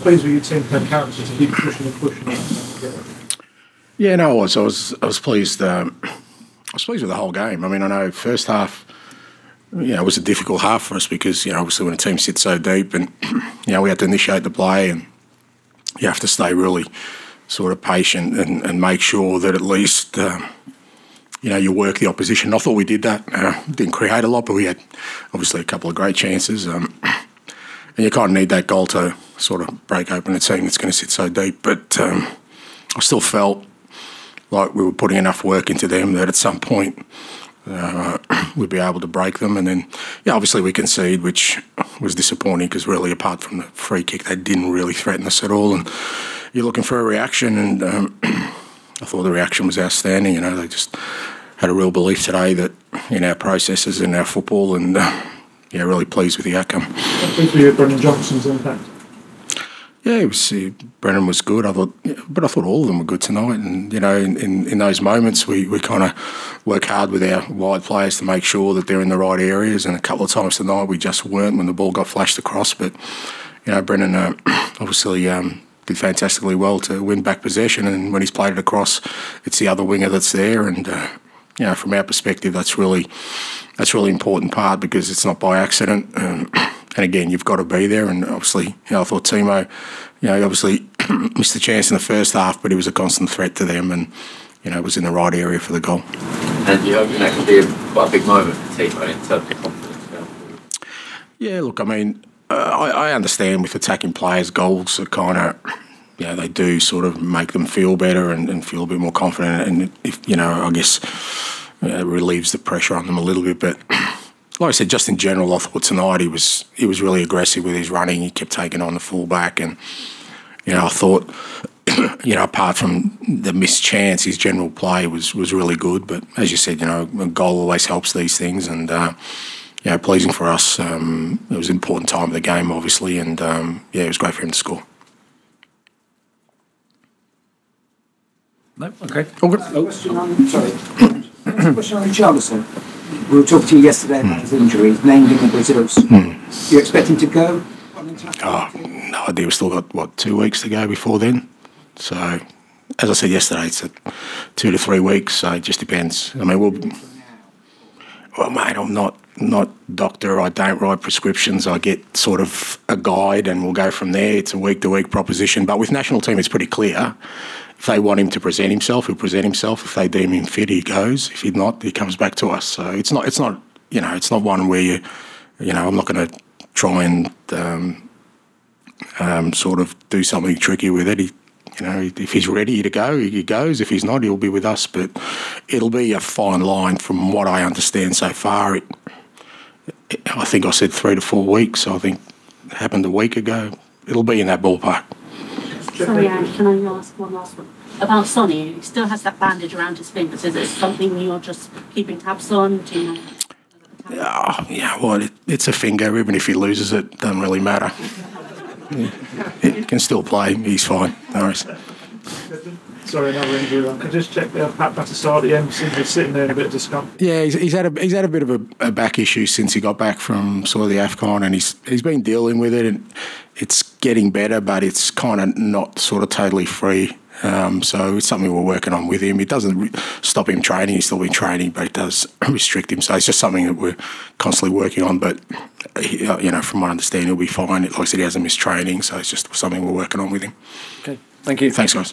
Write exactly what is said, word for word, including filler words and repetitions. pleased with your team for characters to keep pushing and pushing? Yeah, no, I was. I was. I was pleased. Um, I was pleased with the whole game. I mean, I know first half, you know, it was a difficult half for us because, you know, obviously when a team sits so deep and, you know, we had to initiate the play and you have to stay really sort of patient and, and make sure that at least, um, you know, you work the opposition. I thought we did that. Uh, didn't create a lot, but we had obviously a couple of great chances. Um, and you kind of need that goal to sort of break open a team that's going to sit so deep. But um, I still felt like we were putting enough work into them that at some point, Uh, we'd be able to break them, and then yeah, obviously we conceded, which was disappointing because really, apart from the free kick, they didn't really threaten us at all. And you're looking for a reaction, and um, I thought the reaction was outstanding. You know, they just had a real belief today that in our processes and our football, and uh, yeah, really pleased with the outcome. What was Brennan Johnson's impact? Yeah, it was, uh, Brennan was good. I thought, but I thought all of them were good tonight. And you know, in, in, in those moments, we, we kind of work hard with our wide players to make sure that they're in the right areas. And a couple of times tonight, we just weren't when the ball got flashed across. But you know, Brennan uh, obviously um, did fantastically well to win back possession. And when he's played it across, it's the other winger that's there. And uh, you know, from our perspective, that's really that's really important part because it's not by accident. Um, And again, you've got to be there. And obviously, you know, I thought Timo, you know, he obviously missed the chance in the first half, but he was a constant threat to them, and you know, was in the right area for the goal. And you hope that can be a, quite a big moment for Timo in terms of confidence. Yeah, look, I mean, uh, I, I understand with attacking players, goals are kind of, you know, they do sort of make them feel better and, and feel a bit more confident, and if you know, I guess uh, it relieves the pressure on them a little bit, but. Like I said, just in general, I thought tonight he was he was really aggressive with his running. He kept taking on the fullback, and you know, I thought, you know, apart from the missed chance, his general play was was really good. But as you said, you know, a goal always helps these things, and uh, you know, pleasing for us. Um, it was an important time of the game, obviously, and um, yeah, it was great for him to score. No, okay. Oh, question on, sorry, question on Richarlison. We were talking to you yesterday about his injuries, named him in the reserves. Mm. Do you expect him to go? Oh, no idea. We've still got, what, two weeks to go before then? So, as I said yesterday, it's a two to three weeks, so it just depends. I mean, we'll... Well, mate, I'm not not doctor. I don't write prescriptions. I get sort of a guide and we'll go from there. It's a week-to-week proposition. But with national team, it's pretty clear. If they want him to present himself, he'll present himself. If they deem him fit, he goes. If he's not, he comes back to us. So it's not, it's not, you know, it's not one where you, you know, I'm not going to try and um, um, sort of do something tricky with it. He, you know, if he's ready to go, he goes. If he's not, he'll be with us. But it'll be a fine line from what I understand so far. It, it, I think I said three to four weeks. So I think it happened a week ago. It'll be in that ballpark. Sorry, Ange, can I ask one last one? About Sonny, he still has that bandage around his finger. Is it something you're just keeping tabs on? Do you know? Oh, yeah, well, it, it's a finger. Even if he loses it, doesn't really matter. He can still play. He's fine. No worries. Sorry, another injury. I just checked out Pat Patterson. He seems to be sitting there in a bit of discomfort. Yeah, he's, he's had a he's had a bit of a, a back issue since he got back from sort of the AFCON, and he's he's been dealing with it, and it's getting better, but it's kind of not sort of totally free. Um, so it's something we're working on with him. It doesn't stop him training. He's still been training, but it does restrict him. So it's just something that we're constantly working on. But, you know, from my understanding, he'll be fine. Like I said, he hasn't missed training. So it's just something we're working on with him. Okay. Thank you. Thanks, guys.